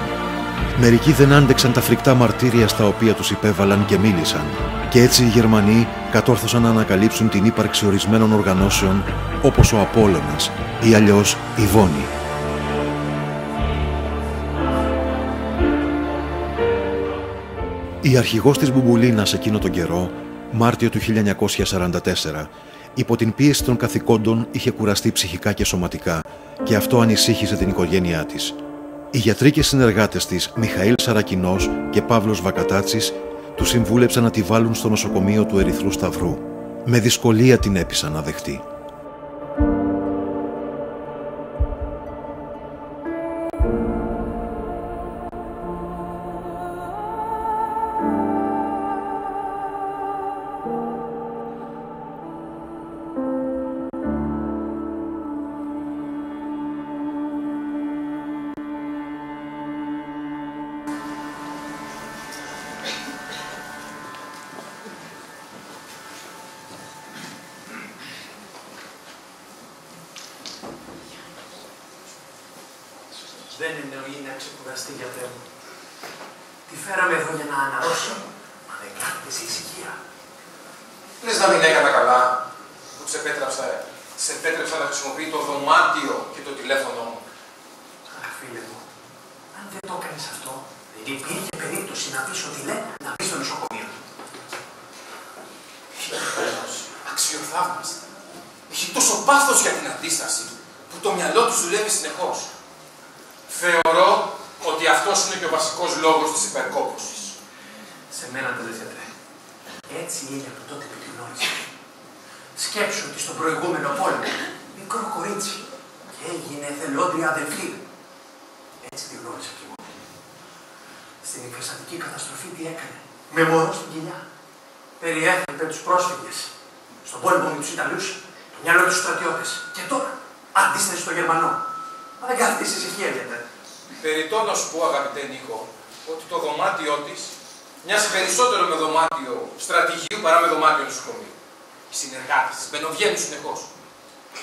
Μερικοί δεν άντεξαν τα φρικτά μαρτύρια στα οποία τους υπέβαλαν και μίλησαν. Και έτσι οι Γερμανοί κατόρθωσαν να ανακαλύψουν την ύπαρξη ορισμένων οργανώσεων όπως ο Απόλεμης ή αλλιώς η Ιβόνη. Η αρχηγός της Μπουμπουλίνας εκείνο τον καιρό, Μάρτιο του χίλια εννιακόσια σαράντα τέσσερα, υπό την πίεση των καθηκόντων είχε κουραστεί ψυχικά και σωματικά και αυτό ανησύχησε την οικογένειά της. Οι γιατροί και συνεργάτες της, Μιχαήλ Σαρακινός και Παύλος Βακατάτσης, του συμβούλεψαν να τη βάλουν στο νοσοκομείο του Ερυθρού Σταυρού. Με δυσκολία την έπεισαν να δεχτεί. Έτσι είναι από τότε που την γνώρισα. Σκέψου ότι στον προηγούμενο πόλεμο, μικρό κορίτσι, και έγινε εθελόντρια αδελφή. Έτσι τη γνώρισα κι εγώ. Στην εκφραστική καταστροφή τι έκανε. Με μωρό στην κοιλιά. Περιέθρεπε τους πρόσφυγες. Στον πόλεμο με τους Ιταλούς, το μυαλό τους στρατιώτες. Και τώρα, αντίσταση στο Γερμανό. Αλλά δεν κάθεται η ησυχία γιατί. Περιττό να σου πω, αγαπητέ Νίκο, ότι το δωμάτιό της μοιάζει περισσότερο με δωμάτιο στρατηγίου παρά με δωμάτιο νοσοκομείου. Οι συνεργάτες της μπαινοβγαίνουν συνεχώς.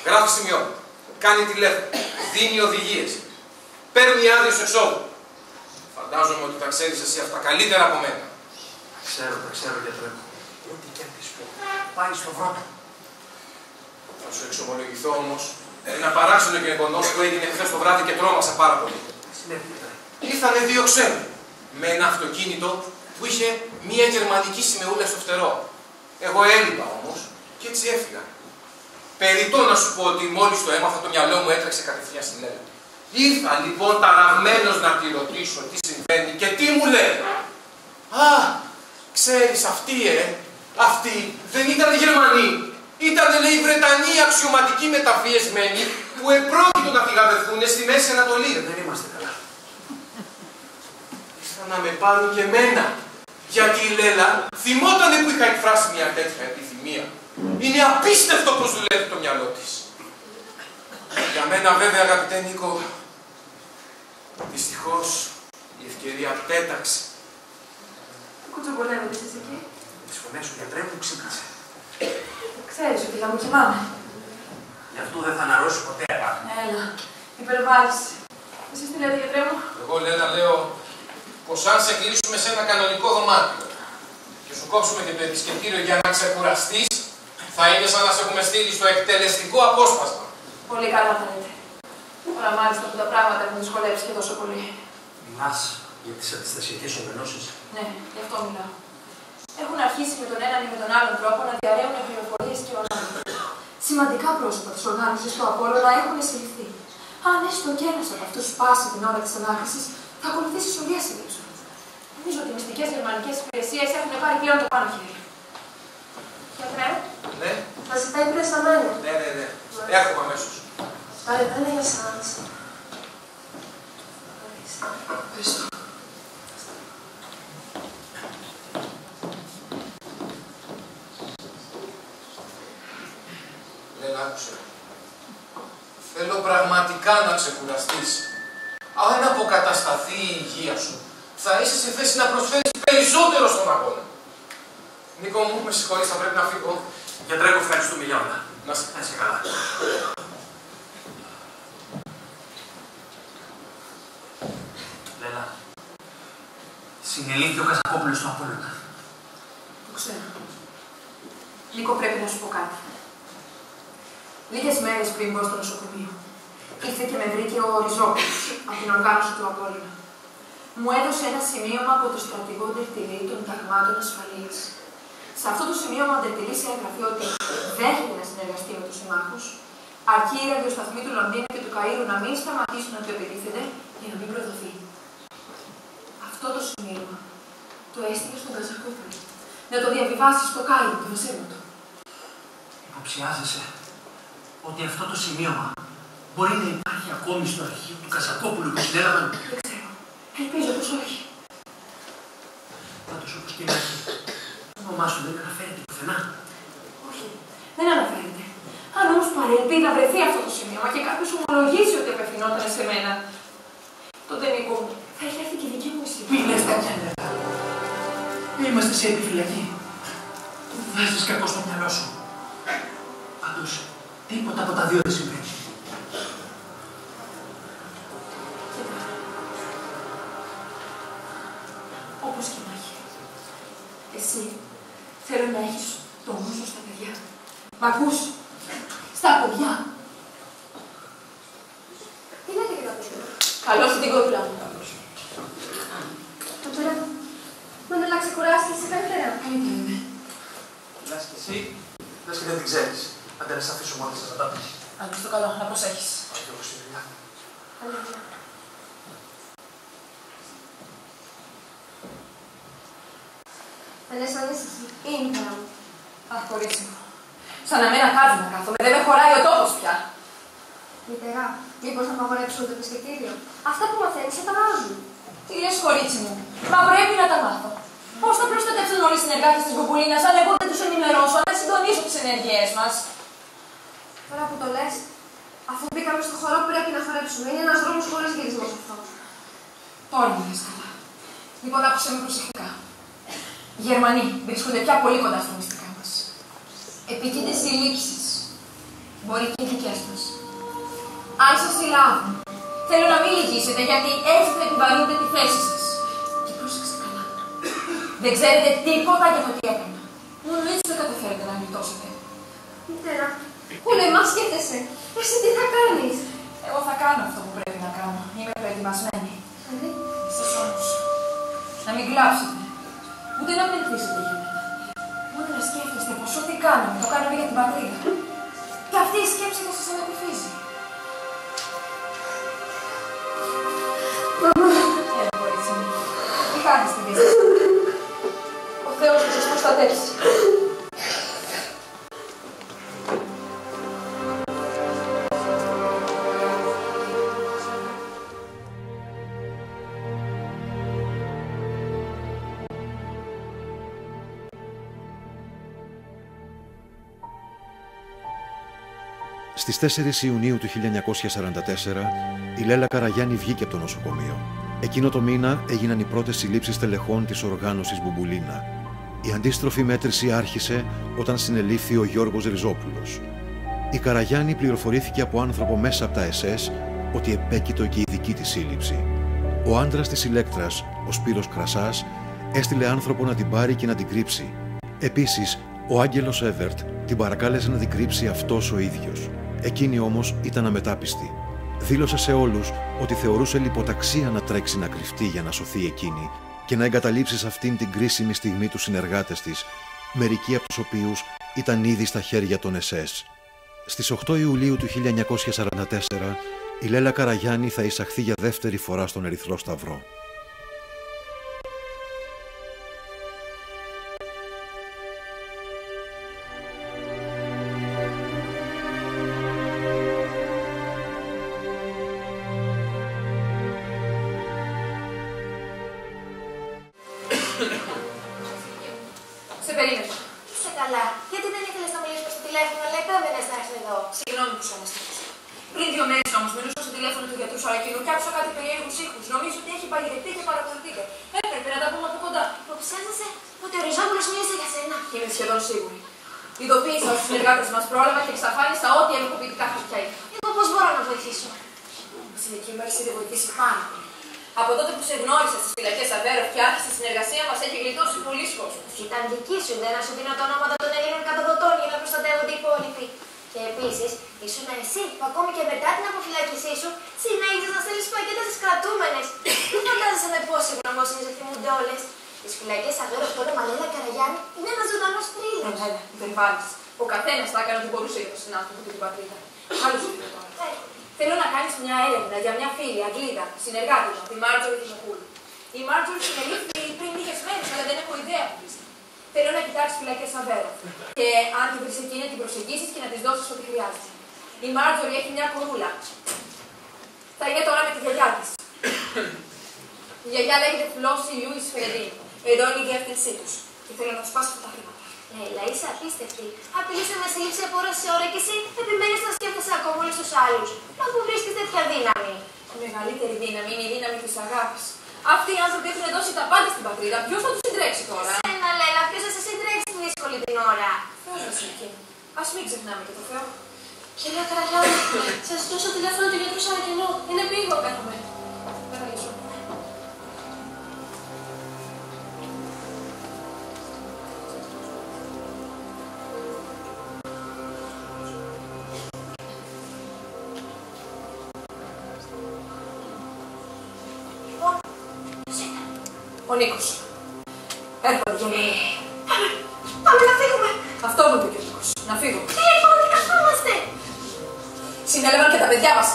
Γράφει σημειώματα, κάνει τηλέφωνο, δίνει οδηγίες, παίρνει άδειες στο εξόδου. Φαντάζομαι ότι τα ξέρεις εσύ αυτά καλύτερα από μένα. Τα ξέρω, τα ξέρω γιατρέ μου. Ό,τι και αν της πω, πάει στο βρόντο. Θα σου εξομολογηθώ όμως, ένα παράξενο γεγονός που έγινε χθες το βράδυ και τρόμαξα πάρα πολύ. Ήρθανε δύο ξένοι με ένα αυτοκίνητο που είχε μία γερμανική σημεούλα στο φτερό. Εγώ έλειπα όμως και έτσι έφυγα. Περιττό να σου πω ότι μόλις το έμαθα το μυαλό μου έτρεξε κατευθείαν στην Λέλα. Ήρθα λοιπόν ταραγμένος να τη ρωτήσω τι συμβαίνει και τι μου λέει. Α, ξέρεις αυτοί ε, αυτοί δεν ήταν Γερμανοί. Ήταν λέει Βρετανοί αξιωματικοί μεταβιεσμένοι που επρόκειτο να φυγαδευτούν στη Μέση Ανατολή. Δεν είμαστε καλά. Ήρθα να με πάρουν και εμένα. Γιατί η Λέλα θυμότανε που είχα εκφράσει μια τέτοια επιθυμία. Είναι απίστευτο πως δουλεύει το μυαλό της. Για μένα βέβαια, αγαπητέ Νίκο, δυστυχώς η ευκαιρία πέταξε. Κουτσομπολεύετε εσείς εκεί. Τις φωνές σου γιατρέ μου ξύπνασε. Ξέρεις ότι θα μου κοιμάμαι. Γι' αυτό δεν θα αναρρώσει ποτέ, απάνω. Έλα, υπερβάλλεις. Εσείς τι λέτε, γιατρέ μου. Εγώ, Λέλα, λέω πως αν σε κλείσουμε σε ένα κανονικό δωμάτιο και σου κόψουμε και το επισκεπτήριο για να ξεκουραστείς, θα είναι σαν να σε έχουμε στείλει στο εκτελεστικό απόσπασμα. Πολύ καλά φαίνεται. Τώρα μάλιστα που τα πράγματα έχουν δυσκολέψει και τόσο πολύ. Μιλάς για τις αντιστασιακές οργανώσεις. Ναι, γι' αυτό μιλάω. Έχουν αρχίσει με τον έναν ή με τον άλλον τρόπο να διαρρέουν πληροφορίες και ονόματα. Σημαντικά πρόσωπα της οργάνωσης του Απόλλωνα έχουν συλληφθεί. Αν έστω και ένας από αυτούς σπάσει την ώρα της ανάκρισης, θα ακολουθήσει σοβία σύλληψη. Νομίζω ότι οι μυστικές γερμανικές υπηρεσίες έχουν πάρει πλέον το πάνω χέρι. Γιατρέ. Ναι. Θα ζητάει πρέσσα μένα. Ναι, ναι, ναι. Έρχομαι αμέσως. Άρα, δεν είναι για σας. Ευχαριστώ. Λέλα, άκουσε. Θέλω πραγματικά να ξεκουραστείς. Αν αποκατασταθεί η υγεία σου, θα είσαι σε θέση να προσφέρεις περισσότερο στον αγώνα. Νίκο μου, με συγχωρείς, θα πρέπει να φύγω. Γιατρέ, εγώ ευχαριστούμε για όλα. Να σε κάνει καλά. Λέλα, συνελήφθη ο Καζακόπουλος του Απόλλωνα. Το ξέρω. Νίκο, πρέπει να σου πω κάτι. Λίγες μέρες πριν μπω στο νοσοκομείο, ήρθε και με βρήκε ο Οριζόπουλος από την οργάνωση του Απόλλωνα. Μου έδωσε ένα σημείωμα από το στρατηγό Δευτιλί των ταγμάτων ασφαλείας. Σε αυτό το σημείωμα ο Δευτιλής έγραφε ότι δέχεται να συνεργαστεί με τους συμμάχους, αρκεί οι ραδιοσταθμοί του Λονδίνου και του Καΐρου να μην σταματήσουν να του επιτίθενται για να μην προδοθεί. Αυτό το σημείωμα το έστειλε στον Καζακόπουλο. Να το διαβιβάσει στο Κάιρο, τον Ασέβατο. Υποψιάζεσαι ότι αυτό το σημείωμα μπορεί να υπάρχει ακόμη στο αρχείο του Καζακόπουλου που συνέλαβαν. Δεν ξέρω. Ελπίζω πως όχι. Πάντως όπως και να έχει, το όνομά σου δεν αναφέρεται πουθενά. Όχι, δεν αναφέρεται. Αν όμως παρελθεί να βρεθεί αυτό το σημείωμα και κάποιος ομολογήσει ότι απευθυνόταν σε μένα, τότε Νίκο μου, θα έχει έρθει και η δική μου η στιγμή. Μην λες τέτοια νερά. Είμαστε σε επιφυλακή. Του βγάζεις κακό στο μυαλό σου. Πάντως, τίποτα από τα δύο δεν συμβαίνει. Όπως και να έχει. Εσύ, θέλω να έχεις το νου σου στα παιδιά. Μ' ακούς? Στα παιδιά. Τι λέτε για τα παιδιά. Καλώς την κοπέλα μου. Πατέρα, μην αλλάξει κουράστηκε σε καλύτερα. Καλή είμαι. Λάς και εσύ, λες και δεν την ξέρεις. Αν δεν σε αφήσω μόνοι σας να τα πεις. Αν πεις το καλό, να προσέχεις. Όχι, όχι, παιδιά. Δεν είσαι ανήσυχη. Είναι η μάνα μου. Αχ, κορίτσι μου. Σαν να μένα κάτω να κάθομαι. Δεν με χωράει ο τόπος πια. Μητερά, μήπως να απαγορέψω το επισκεπτήριο. Αυτά που μαθαίνεις θα τα βάζουν. Τι λες, κορίτσι μου, μα πρέπει να τα μάθω. Πώς θα προστατεύσουν όλοι οι συνεργάτες της Μπουμπουλίνας αν εγώ δεν τους ενημερώσω, να συντονίσω τις ενέργειές μας. Τώρα που το λες, αφού μπήκαμε στο χορό πρέπει να χορέψουμε. Είναι ένας δρόμος χωρίς γυρισμός αυτό. Τώρα μου λες καλά. Λοιπόν, άκουσε με προσεκτικά. Οι Γερμανοί βρίσκονται πια πολύ κοντά στα μυστικά μας. Επικείται συλλήψεις. Μπορεί και οι δικές μας. Αν σας συλλάβουν, θέλω να μην λυγίσετε γιατί έτσι θα επιβαρύνετε τη θέση σας. Και πρόσεξε καλά. Δεν ξέρετε τίποτα για το τι έκανα. Μόνο έτσι δεν καταφέρετε να γλιτώσετε. Μητέρα, κουλεμά σκέφτεσαι. Εσύ τι θα κάνεις. Εγώ θα κάνω αυτό που πρέπει να κάνω. Είμαι προετοιμασμένη. Mm-hmm. Σας όμως. Να μην κλάψετε. Ούτε να πνευθήσετε για μένα. Μόνο να σκέφτεστε πως ό,τι κάναμε, το κάναμε για την πατρίδα. Και αυτή η σκέψη θα σας ανακουφίζει. Έλα, κορίτσι μου. Τι κάνεις τη δύση. Ο Θεός θα σας προστατεύσει. Στις τέσσερις Ιουνίου του χίλια εννιακόσια σαράντα τέσσερα, η Λέλα Καραγιάννη βγήκε από το νοσοκομείο. Εκείνο το μήνα έγιναν οι πρώτες συλλήψεις τελεχών της οργάνωσης Μπουμπουλίνα. Η αντίστροφη μέτρηση άρχισε όταν συνελήφθη ο Γιώργος Ριζόπουλος. Η Καραγιάννη πληροφορήθηκε από άνθρωπο μέσα από τα ες ες ότι επέκειτο και η δική της σύλληψη. Ο άντρας της ηλέκτρας, ο Σπύρος Κρασάς, έστειλε άνθρωπο να την πάρει και να την κρύψει. Επίσης, ο Άγγελος Έβερτ την παρακάλεσε να την κρύψει αυτός ο ίδιος. Εκείνη όμως ήταν αμετάπιστη. Δήλωσε σε όλους ότι θεωρούσε λιποταξία να τρέξει να κρυφτεί για να σωθεί εκείνη και να εγκαταλείψει σε αυτήν την κρίσιμη στιγμή τους συνεργάτες της, μερικοί από τους οποίους ήταν ήδη στα χέρια των ες ες. Στις οκτώ Ιουλίου του χίλια εννιακόσια σαράντα τέσσερα η Λέλα Καραγιάννη θα εισαχθεί για δεύτερη φορά στον Ερυθρό Σταυρό. Συνεργάτησα τη Μάρτζορη Οκούλ. Η Μάρτζορη συνελήφθη πριν λίγες μέρες, αλλά δεν έχω ιδέα που είσαι. Θέλω να κοιτάξεις φυλακές Αβέρα. Και αν την βρεις εκείνη, την προσεγγίσεις και να της δώσεις ό,τι χρειάζεται. Η Μάρτζορη έχει μια κουρούλα. Θα είναι τώρα με τη γιαγιά της. Η γιαγιά λέγεται Φλόση Λιούις Φερντίν. Εδώ είναι η διεύθυνσή τους. Και θέλω να τους πάσω αυτά τα χρήματα. Λέλα, είσαι απίστευτη. Απειλείσαι να σε λείψει από ώρα σε ώρα και εσύ επιμένεις να σκέφτεσαι ακόμα όλους τους άλλους. Μα που βρίσκεις τέτοια δύναμη. Η μεγαλύτερη δύναμη είναι η δύναμη της αγάπης. Αυτοί οι άνθρωποι έχουν δώσει τα πάντα στην πατρίδα. Ποιος θα τους συντρέξει τώρα. Εσένα, Λέλα, ποιος θα σε συντρέξει την δύσκολη την ώρα. Θέλω σε εκείνη. Ας μην ξεχνάμε και το Θεό. Κυρία Καραγιάννη, σας δώσω τηλέφωνο του γιατρού Σαρακινού. Είναι πήγο, πέθαμε. Παραλύσω. Ο Νίκος. Έρχονται για μένα. Πάμε. Πάμε να φύγουμε. Αυτό μου είπε και ο Νίκος. Να φύγουμε. Τι λοιπόν, τι καθόμαστε. Συνέλαβαν και τα παιδιά μας.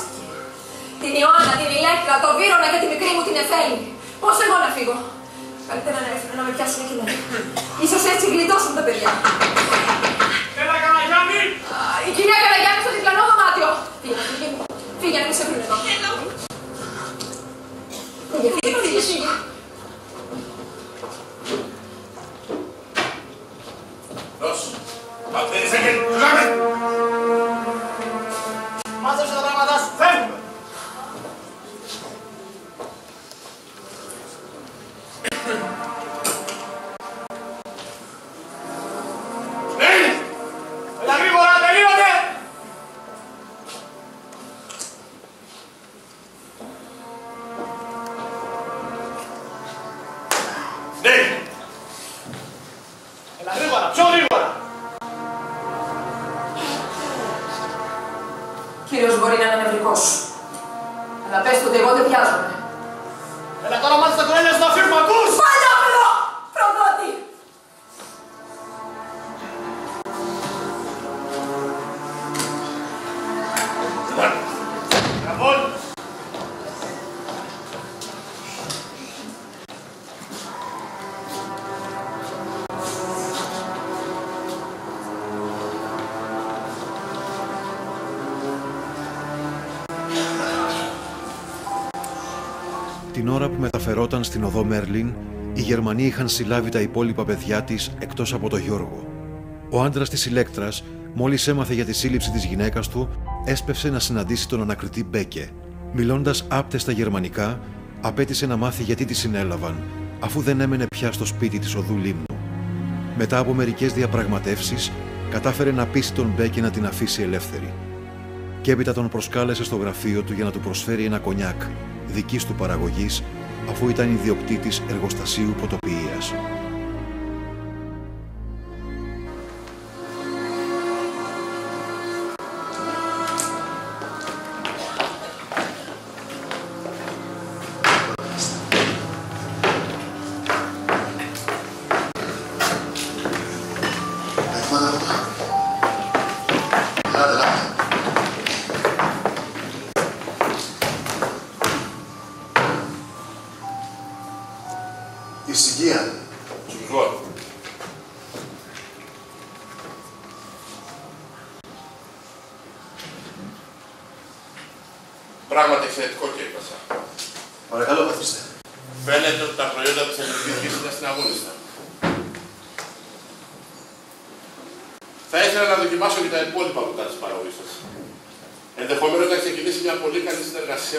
Την Ιωάννα, την Ηλέκτρα, τον Βύρονα και τη μικρή μου την Εφέλη. Πώς εγώ να φύγω. Καλύτερα να έρθουν να με πιάσουν εκεί. Ίσως έτσι γλιτώσουν τα παιδιά. Έλα Καραγιάννη! Καραγιάννη! Η κυρία Καραγιάννη στο διπλανό δωμάτιο! Φύγε, αν είσαι πριν εδώ. Δώσου, παντήρι σε γέννη, δουλάμε! Μάζεψε τα πράγματά σου, φεύγουμε! Την ώρα που μεταφερόταν στην οδό Μέρλιν, οι Γερμανοί είχαν συλλάβει τα υπόλοιπα παιδιά της εκτός από τον Γιώργο. Ο άντρας της Ηλέκτρας, μόλις έμαθε για τη σύλληψη της γυναίκας του, έσπευσε να συναντήσει τον ανακριτή Μπέκε. Μιλώντας άπτεστα γερμανικά, απέτησε να μάθει γιατί τη συνέλαβαν, αφού δεν έμενε πια στο σπίτι της οδού Λίμνου. Μετά από μερικές διαπραγματεύσεις, κατάφερε να πείσει τον Μπέκε να την αφήσει ελεύθερη. Και έπειτα τον προσκάλεσε στο γραφείο του για να του προσφέρει ένα κονιάκ δικής του παραγωγής, αφού ήταν ιδιοκτήτης εργοστασίου ποτοποιίας.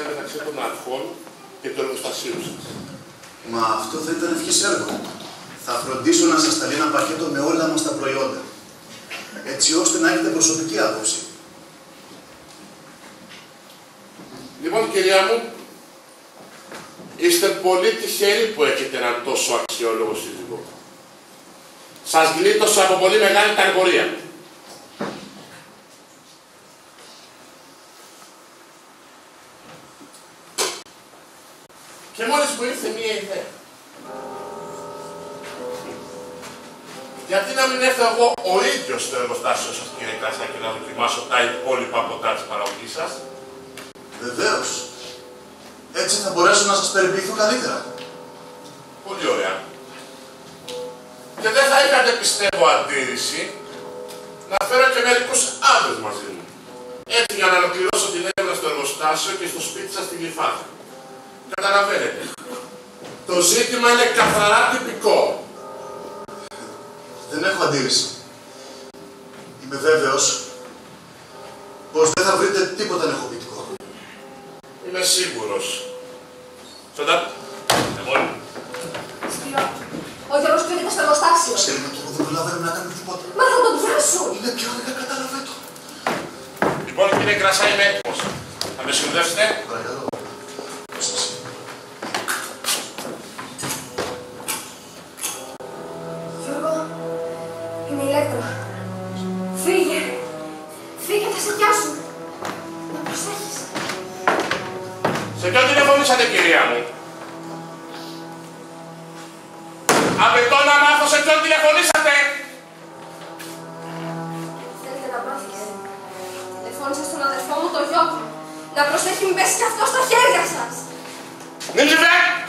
Μεταξύ των αρχών και του εργοστασίου σας. Μα αυτό θα ήταν ευχής έργο. Θα φροντίσω να σας σταλεί ένα πακέτο με όλα μας τα προϊόντα, έτσι ώστε να έχετε προσωπική άποψη. Λοιπόν, κυρία μου, είστε πολύ τυχεροί που έχετε έναν τόσο αξιόλογο σύζυγο. Σας γλίτωσε από πολύ μεγάλη ταλαιπωρία. Εγώ ο ίδιος στο εργοστάσιο σας, κύριε Κρασά, και να δοκιμάσω τα υπόλοιπα ποτά της παραγωγής σας. Βεβαίως. Έτσι θα μπορέσω να σας περιποιηθώ καλύτερα. Πολύ ωραία. Και δεν θα είχατε, πιστεύω, αντίρρηση να φέρω και μερικούς άντρες μαζί μου. Έτσι για να ολοκληρώσω την έρευνα στο εργοστάσιο και στο σπίτι σας στην Γλυφάδα. Καταλαβαίνετε. Το ζήτημα είναι καθαρά τυπικό. Δεν έχω αντίρρηση. Είμαι βέβαιος πως δεν θα βρείτε τίποτα ενοχοποιητικό. Είμαι σίγουρος. Σαντά. Εμόλυν. Σπύρο, ο Γιώργος πήγαινε στο εργοστάσιο. Σε λίγο και δεν προλαβαίνουμε να κάνουμε τίποτα. Μα θα τον πιάσω. Είναι πιο αν δεν κατάλαβε το. Λοιπόν, κύριε Κρασά, είμαι έτοιμος. Θα με συνοδεύσετε. Παρακαλώ. Να προσέχει, μην πέσει κι αυτό στα χέρια σας! Μην λυβέ!